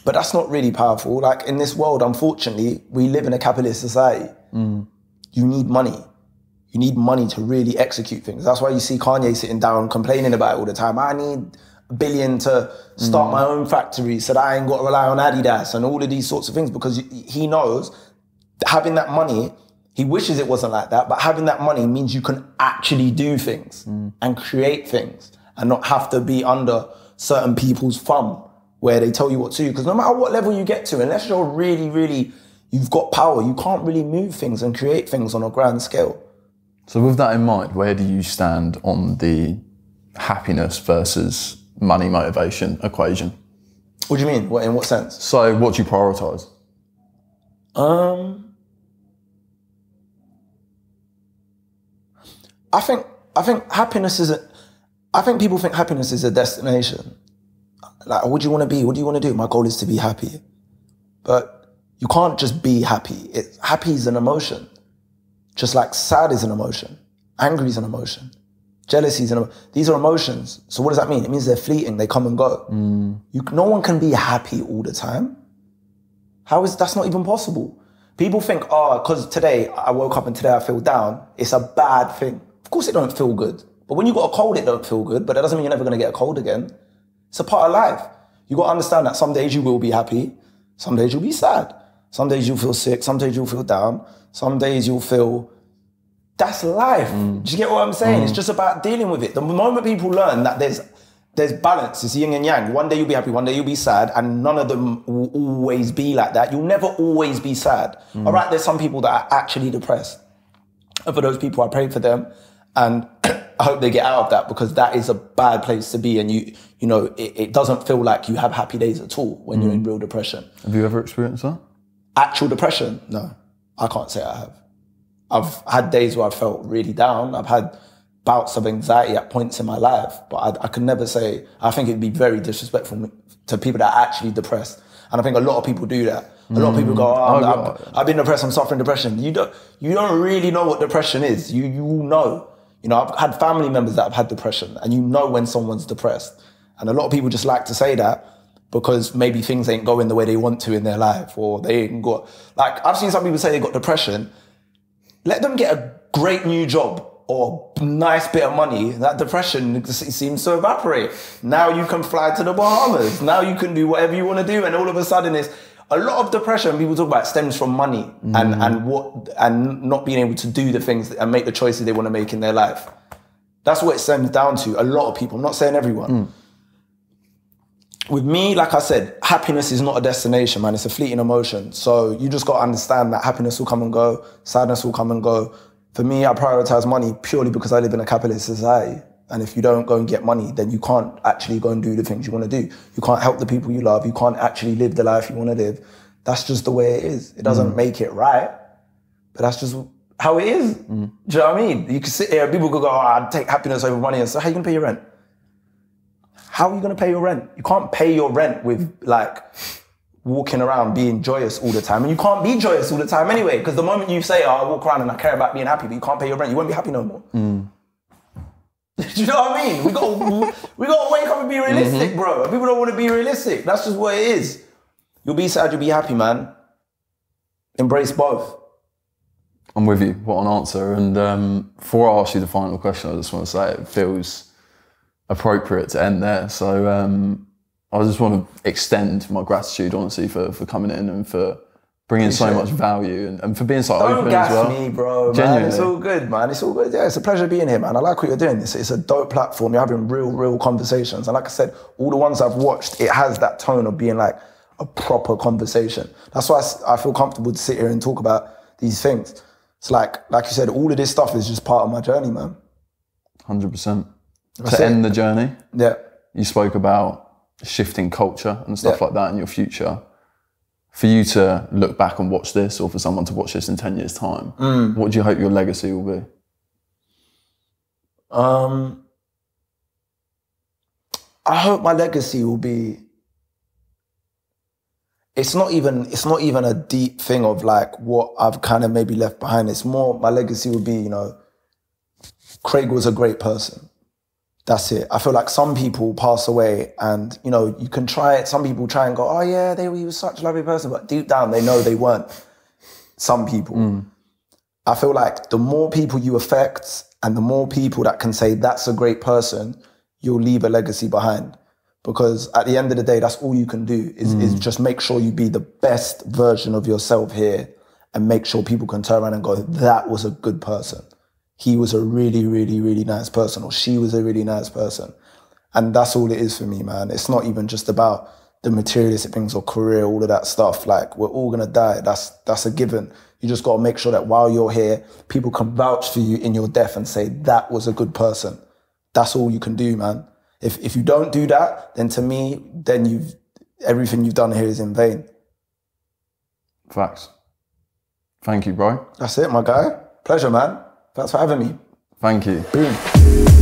but that's not really powerful. Like, in this world, unfortunately, we live in a capitalist society. You need money. You need money to really execute things. That's why you see Kanye sitting down complaining about it all the time. I need $1 billion to start my own factory so that I ain't got to rely on Adidas and all of these sorts of things, because he knows having that money, he wishes it wasn't like that, but having that money means you can actually do things and create things and not have to be under certain people's thumb where they tell you what to do. Because no matter what level you get to, unless you're really, really, you've got power, you can't really move things and create things on a grand scale. So with that in mind, where do you stand on the happiness versus money motivation equation? What do you mean? In what sense? So what do you prioritise? I think happiness is a, I think people think happiness is a destination. Like, what do you want to be? What do you want to do? My goal is to be happy. But you can't just be happy. Happy is an emotion. Just like sad is an emotion. Angry is an emotion. Jealousy is an emotion. These are emotions. So what does that mean? It means they're fleeting. They come and go. Mm. No one can be happy all the time. That's not even possible. People think, oh, because today I woke up and today I feel down. It's a bad thing. Of course it don't feel good. But when you got a cold, it don't feel good. But that doesn't mean you're never going to get a cold again. It's a part of life. You got to understand that some days you will be happy. Some days you'll be sad. Some days you'll feel sick. Some days you'll feel down. Some days you'll feel... That's life. Mm. Do you get what I'm saying? Mm. It's just about dealing with it. The moment people learn that there's balance, it's yin and yang. One day you'll be happy, one day you'll be sad, and none of them will always be like that. You'll never always be sad. Mm. All right, there's some people that are actually depressed. And for those people, I pray for them. And I hope they get out of that, because that is a bad place to be. And you know, it doesn't feel like you have happy days at all when you're in real depression. Have you ever experienced that? Actual depression? No, I can't say I have. I've had days where I felt really down. I've had bouts of anxiety at points in my life, but I can never say, I think it'd be very disrespectful to people that are actually depressed. And I think a lot of people do that. A lot of people go, I've been depressed, I'm suffering depression. You don't really know what depression is. You know. You know, I've had family members that have had depression, and you know when someone's depressed. And a lot of people just like to say that because maybe things ain't going the way they want to in their life, or they ain't got... Like, I've seen some people say they got depression. Let them get a great new job or a nice bit of money. That depression seems to evaporate. Now you can fly to the Bahamas. Now you can do whatever you want to do. And all of a sudden it's... A lot of depression, people talk about, stems from money and not being able to do the things and make the choices they want to make in their life. That's what it stems down to. A lot of people, I'm not saying everyone. With me, like I said, happiness is not a destination, man. It's a fleeting emotion. So you just got to understand that happiness will come and go. Sadness will come and go. For me, I prioritize money purely because I live in a capitalist society. And if you don't go and get money, then you can't actually go and do the things you want to do. You can't help the people you love. You can't actually live the life you want to live. That's just the way it is. It doesn't make it right, but that's just how it is. Mm. Do you know what I mean? You can sit here, people could go, oh, I'd take happiness over money. And so how are you going to pay your rent? How are you going to pay your rent? You can't pay your rent with like walking around being joyous all the time. And you can't be joyous all the time anyway, because the moment you say, oh, I walk around and I care about being happy, but you can't pay your rent, you won't be happy no more. Mm. Do you know what I mean? We gotta wake up and be realistic, bro. People don't want to be realistic. That's just what it is. You'll be sad, you'll be happy, man. Embrace both. I'm with you. What an answer. And before I ask you the final question, I just want to say it feels appropriate to end there. So I just want to extend my gratitude, honestly, for coming in and for bringing so much value and for being so open as well. Don't gas me, bro, man. It's all good, man. It's all good. Yeah, it's a pleasure being here, man. I like what you're doing. It's a dope platform. You're having real conversations. And like I said, all the ones I've watched, it has that tone of being like a proper conversation. That's why I feel comfortable to sit here and talk about these things. It's like you said, all of this stuff is just part of my journey, man. 100%. To end the journey, yeah. You spoke about shifting culture and stuff like that in your future. For you to look back and watch this, or for someone to watch this in 10 years' time, what do you hope your legacy will be? I hope my legacy will be... It's not even a deep thing of like what I've kind of maybe left behind. It's more my legacy would be, you know, Craig was a great person. That's it. I feel like some people pass away and, you know, you can try it. Some people try and go, oh yeah, he was such a lovely person. But deep down, they know they weren't. Some people. I feel like the more people you affect and the more people that can say, that's a great person, you'll leave a legacy behind. Because at the end of the day, that's all you can do is just make sure you be the best version of yourself here and make sure people can turn around and go, that was a good person. He was a really, really, really nice person, or she was a really nice person. And that's all it is for me, man. It's not even just about the materialistic things or career, all of that stuff. Like, we're all gonna die, that's a given. You just gotta make sure that while you're here, people can vouch for you in your death and say, that was a good person. That's all you can do, man. If you don't do that, then to me, then everything you've done here is in vain. Facts. Thank you, bro. That's it, my guy. Pleasure, man. Thanks for having me. Thank you. Boom.